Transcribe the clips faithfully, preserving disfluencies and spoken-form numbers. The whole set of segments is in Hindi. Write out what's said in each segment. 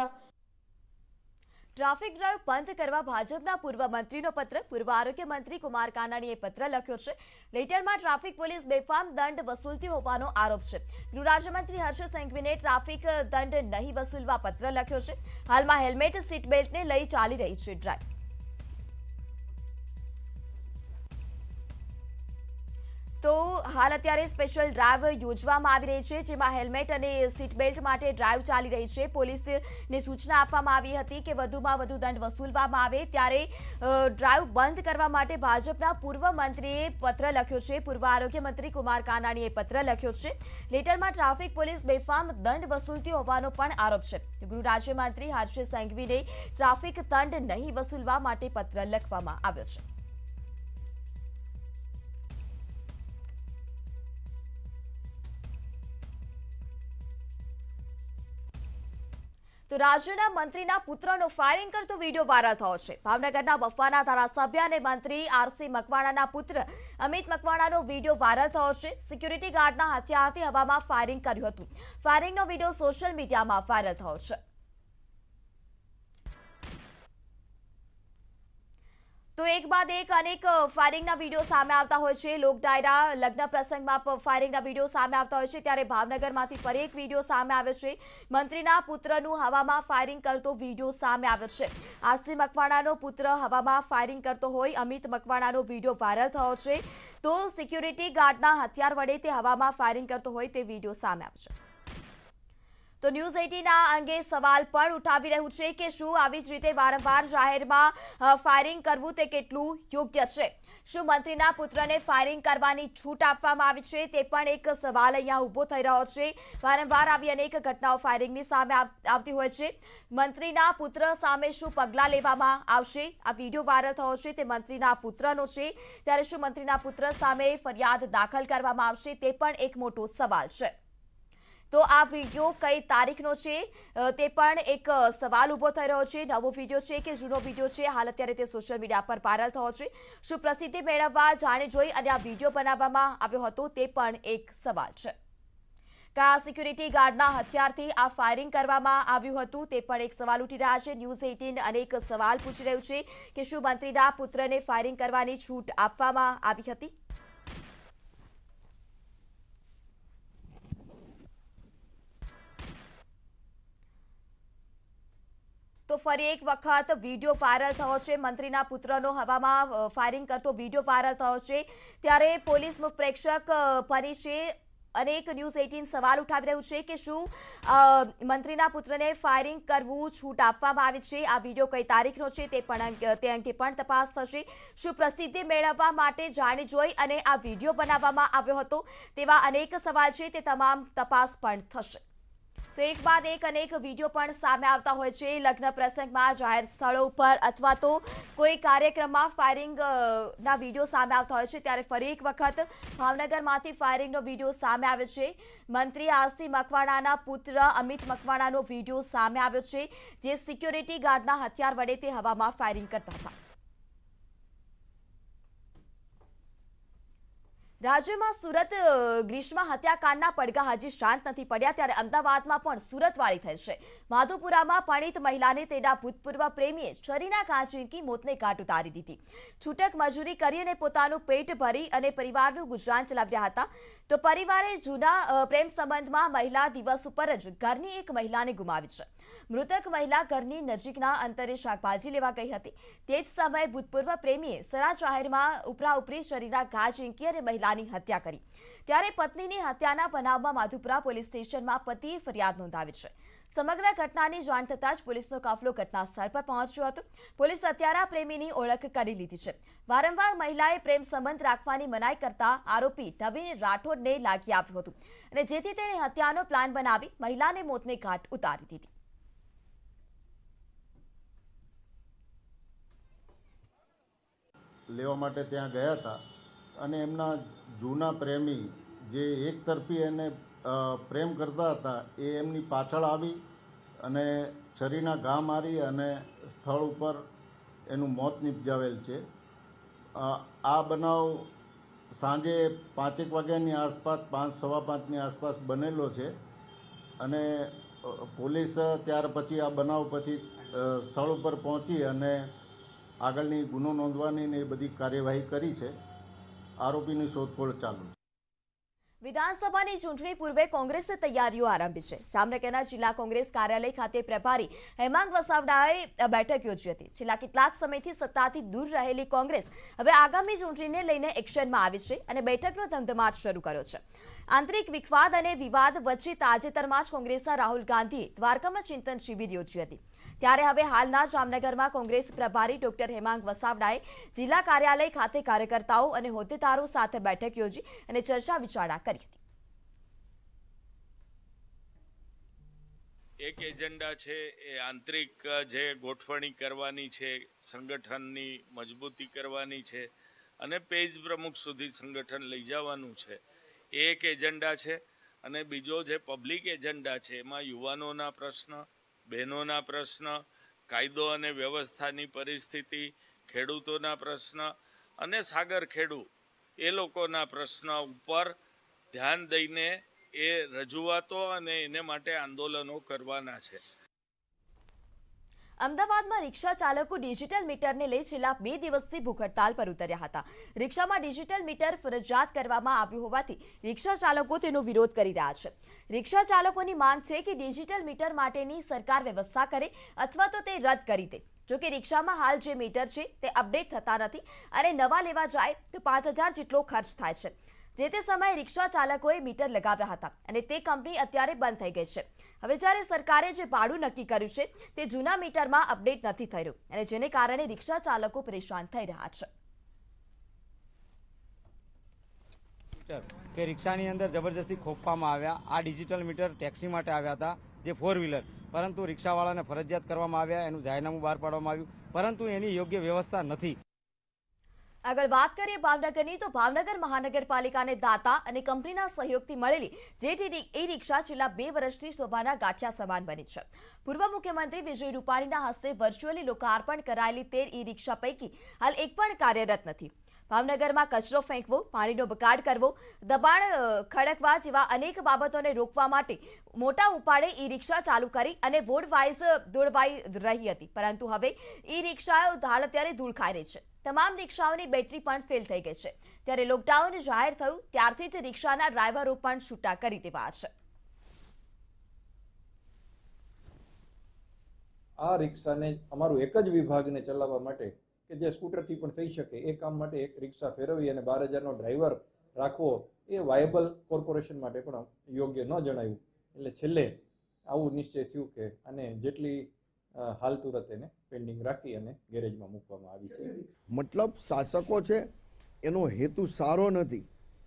હતા। ट्राफिक ड्राइव बंद करवा भाजपना पूर्व मंत्री नो पत्र। पूर्व आरोग्य मंत्री कुमार कानाणी पत्र लख्यो छे। लेटर में ट्राफिक पुलिस बेफाम दंड वसूलती होवानो आरोप छे। गृह राज्य मंत्री हर्ष संघवी ने ट्राफिक दंड नहीं वसूलवा पत्र लख्यो छे। हाल में हेलमेट सीट बेल्ट ने लई चाली रही छे ड्राइव। तो हाल अत्यारे स्पेशल ड्राइव योजवामां आवी रही छे, जेमां हेलमेट अने सीट बेल्ट माटे ड्राइव चाली रही छे। पोलीस ने सूचना आपवामां आवी हती के वधुमां वधु दंड वसूलवामां आवे, त्यारे ड्राइव बंद करवा माटे भाजपना पूर्व मंत्रीए पत्र लख्यो छे। पूर्व आरोग्य मंत्री कुमार कानाणीए पत्र लख्यो छे। लेटरमां ट्राफिक पुलिस बेफाम दंड वसूलती होवानो पण आरोप छे। गृह राज्यमंत्री हर्ष संघवीने ट्राफिक दंड नहीं वसूलवा माटे पत्र लखवामां आव्यो छे। तो राज्यना मंत्रीना पुत्रनो फायरिंग करतो वीडियो वायरल थयो छे। भावनगरना बफाना धारासभ्य अने मंत्री आरसी मकवाणाना पुत्र अमित मकवाणानो वीडियो वायरल थयो छे। सिक्युरिटी गार्डना हत्याहाते हवामां फायरिंग कर्युं हतुं। फायरिंगनो वीडियो सोशल मीडियामां वायरल थयो छे। तो एक बाद एक अनेक फायरिंगना वीडियो सामे आवता होय छे। लोक डायरा लग्न प्रसंगमां फायरिंगना वीडियो सामे आवता होय छे। त्यारे भावनगरमांथी फरी एक वीडियो सामे आवे छे। मंत्रीना पुत्रनु हवामां फायरिंग करतो वीडियो सामे आव्यो छे। आरसी मकवाणानो पुत्र हवामां फायरिंग करतो होय अमित मकवाणानो वीडियो वायरल थयो छे। तो सिक्युरिटी गार्डना हथियार वडे ते हवामां फायरिंग करतो होय ते वीडियो सामे आव्यो छे। तो न्यूज़ अठारह ना अंगे सवाल पर उठावी रह्यु छे के शुं आवी ज रीते वारंवार जाहेरमां फायरिंग करवुं ते केटलुं योग्य छे। शुं मंत्रीना पुत्रने फायरिंग करवानी छूट आपवामां आवी छे ते पण एक सवाल अहींया ऊभो थई रह्यो छे। वारंवार आवी अनेक घटनाओं फायरिंगनी सामे आवती होय छे। मंत्रीना पुत्र सामे शुं पगलां लेवामां आवशे? आ विडियो वायरल थयो छे ते मंत्रीना पुत्रनो छे, त्यारे शुं मंत्रीना पुत्र सामे फरियाद दाखल करवामां आवशे ते पण एक मोटो सवाल छे। तो आ वीडियो कई तारीखनो छे ते पण एक सवाल उभो थई रह्यो छे। नवो वीडियो छे के जूनो वीडियो छे, हाल अत्यारे ते सोशल मीडिया पर वायरल थयो छे। शुं प्रसिद्धि मेळववा जाणे जोई अने आ वीडियो बनाववामां आव्यो हतो ते पण एक सवाल छे। क्या सिक्युरिटी गार्डना हथियारथी आ फायरिंग करवामां आव्युं हतुं ते पण एक सवाल उठी रह्या छे। न्यूज़ अठारह अनेक सवाल पूछी रह्युं छे के शुं मंत्रीना पुत्रने फायरिंग करवानी छूट आपवामां आवी हती? तो फरी एक वखत वीडियो वायरल थयो छे। मंत्रीना पुत्रनो हवामां फायरिंग करतो वीडियो वायरल थयो छे, त्यारे पोलीस मुख्य प्रेक्षक फरी छे। अनेक न्यूज़ अठारह सवाल उठावी रह्यु छे के शुं मंत्रीना पुत्रने फायरिंग करवुं छूट आपवामां आवी छे? आ वीडियो कई तारीखनो छे ते पण ते अंगे पण तपास थशे। शुं प्रसिद्धि मेळववा माटे जाणी जोई अने आ वीडियो बनाववामां आव्यो हतो तेवा अनेक सवाल छे, ते तमाम तपास पण थशे। तो एक बाद एक अनेक वीडियो पण सामे आवता होय छे। लग्न प्रसंग में जाहिर स्थलों पर अथवा तो कोई कार्यक्रम में फायरिंग ना वीडियो सामे आवता होय छे, त्यारे फरी एक वखत भावनगर में फायरिंग नो वीडियो सामे आव्यो छे। मंत्री आरसी मकवाणाना पुत्र अमित मकवाणानो वीडियो सामे आव्यो छे, जे सिक्योरिटी गार्डना हथियार वडे ते हवामां फायरिंग करता हता। राज्य में सूरत ग्रीष्म हत्याकांडना पड़गा हजी शांत नहीं पड़ा, त्यारे अमदावाद में पण सूरतवाड़ी थई छे। माधोपुरा में परिणीत महिला ने तेना भूतपूर्व प्रेमीए छरीना कांच वींकी मोतने घाट उतारी दीधी। छूटक मजूरी करीने पोतानुं पेट भरी अने परिवारनुं गुजरान चलावी रह्या हता। तो परिवारे जूना प्रेम संबंध में महिला दिवस पर ज घरनी एक महिला ने गुमावी छे। मृतक महिला घरनी नजीकना अंतरे शाकभाजी लेवा गई हती, ते ज समये भूतपूर्व प्रेमीए सरा जाहेर में उपराउपरी छरीना कांच वींकी अने महिला हत्या करी। त्यारे पत्नीनी हत्याना बनावमां माधुपुरा पोलीस स्टेशनमां पतिए फरियाद नोंधावी छे। समग्र घटनानी जाण थतां ज पोलीसनो काफलो घटनास्थळ पर पहोंच्यो हतो। पोलीस हत्यारा प्रेमीनी ओळख करी लीधी छे। वारंवार महिलाए प्रेम संबंध राखवानी मनाई करता आरोपी नवीन राठोडने लागी आव्यो हतो अने जेथी तेणे हत्यानो प्लान बनावी महिलाने मोतने घाट उतारी दीधी। लेवा माटे त्यां गया हता अने एमना जूना प्रेमी जे एक तरफी एने प्रेम करता था ए एमनी पाछळ आवी अने छरीना घा मारी अने स्थल पर एनु मौत निपजावेल छे। आ बनाव सांजे पांचेक वाग्यानी आसपास पांच सवा पांचनी आसपास बनेलो छे अने पुलिस त्यार पछी आ बनाव पछी स्थल पर पहुंची अने आगळनी गुनो नोंधवानी ने बधी कार्यवाही करी छे। आरोपीनी शोधखोळ चालू छे। विधानसभाની ચૂંટણી પૂર્વે કોંગ્રેસે તૈયારીઓ આરંભી છે। જામનગરના જિલ્લા કોંગ્રેસ કાર્યાલય ખાતે પ્રભારી હેમાંગ વસાવડાએ બેઠક યોજી હતી। છેલ્લા કેટલાક સમયથી સત્તાથી દૂર રહેલી કોંગ્રેસ હવે આગામી ચૂંટણીને લઈને એક્શનમાં આવી છે અને બેઠકનો ધમધમાટ શરૂ કર્યો છે। આંતરિક વિવાદ અને વિવાદ વચ્ચે તાજેતરમાં જ કોંગ્રેસના રાહુલ ગાંધીએ દ્વારકામાં ચિંતન શિબિર યોજી હતી। ત્યારે હવે હાલના જામનગરમાં કોંગ્રેસ પ્રભારી ડોક્ટર હેમાંગ વસાવડાએ જિલ્લા કાર્યાલય ખાતે કાર્યકર્તાઓ અને હોદ્દેદારો સાથે બેઠક યોજી અને ચર્ચા વિચારણા કરી। एक एजेंडा है आंतरिक जे गोठवणी करवानी छे, संगठननी मजबूती करवानी छे अने पेज प्रमुख सुधी संगठन लई जावानुं छे। एक एजेंडा है अने बीजो जे पब्लिक एजेंडा है एमां युवानोना प्रश्न, बहनोना प्रश्न, कायदो अने व्यवस्थानी परिस्थिति, खेडूतोना प्रश्न अने सागर खेडू ए लोकोना प्रश्न उपर ध्यान दईने ए रजूआतो अने एने माटे आंदोलनों करवाना छे। अमदावादमां रिक्षा चालको डिजिटल मीटरने लई छेल्ला बे दिवसथी भूख हड़ताल पर उतर्या हता। रिक्षामां डिजिटल मीटर फरजियात करवामां आव्युं होवाथी रिक्षा चालको तेनो विरोध करी रह्या छे। रिक्षा चालकोनी मांग छे के डिजिटल मीटर माटेनी सरकार व्यवस्था करे अथवा तो ते रद करी दे। जो कि रिक्षामां हाल जे मीटर छे ते अपडेट थता नथी अने नवा लेवा जाय तो पांच हज़ार जेटलो खर्च थाय छे। જે તે સમયે રિક્ષા ચાલકોએ મીટર લગાવ્યા હતા અને તે કંપની અત્યારે બંધ થઈ ગઈ છે। હવે જ્યારે સરકારે જે ભાડું નક્કી કર્યું છે તે જૂના મીટરમાં અપડેટ નથી થઈ રહ્યું અને જેને કારણે રિક્ષા ચાલકો પરેશાન થઈ રહ્યા છે કે રિક્ષાની અંદર જબરજસ્તી ખોપવામાં આવ્યા। આ ડિજિટલ મીટર ટેક્સી માટે આવ્યા હતા જે ફોર વ્હીલર, પરંતુ રિક્ષાવાળાને ફરજિયાત કરવામાં આવ્યા। એનું જાહેરનામું બહાર પાડવામાં આવ્યું, પરંતુ એની યોગ્ય વ્યવસ્થા નથી। अगर बात करिए भावनगर की तो भावनगर महानगरपालिका ने दाता और कंपनी सहयोग की मिलेली जेटी ई रिक्शा छेल्ला बे वर्षथी शोभाना गाठिया समान बनी है। पूर्व मुख्यमंत्री विजय रूपाणी हस्ते वर्च्युअली लोकार्पण करायेली तेर ई रिक्शा पैकी हाल एक पण कार्यरत नहीं। भावनगर में कचरो फेंकवो, पाणीनो बगाड़ करवो, दबाण खड़कवा जेवा अनेक बाबतोने रोकवा माटे मोटा उपाड़े ई रिक्शा चालू करी अने वोर्डवाइज दौड़वाई रही हती, परंतु हवे ई रिक्षाओ हाल अत्यारे धूल खाई रही है। तमाम रिक्षाओनी बेटरी पण फेल थई गई छे। त्यारे लॉकडाउन जाहेर थयुं त्यारथी ज रिक्षाना ड्राइवरो पण छूटा करी देवा छे। आ रिक्षाने अमारुं एक ज विभागने चलाववा माटे के जे स्कूटरथी पण थई शके ए काम माटे एक रिक्षा फेरवी अने बार हज़ार नो ड्राइवर राखवो ए वायबल कोर्पोरेशन माटे पण योग्य न जणायुं। एटले छेल्ले आवुं निश्चय थयुं के आने जेटली हाल तुरत एने पेंडिंग राखी अने गेरेजमां मूकवामां आवी छे। मतलब शासको छे एनो हेतु सारो नथी।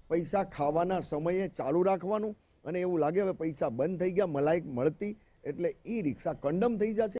पैसा खावाना समये चालू राखवानुं अने एवुं लागे हवे पैसा बंद थई गया, मलाई मळती एटले ई रिक्शा कंडम थई जाशे।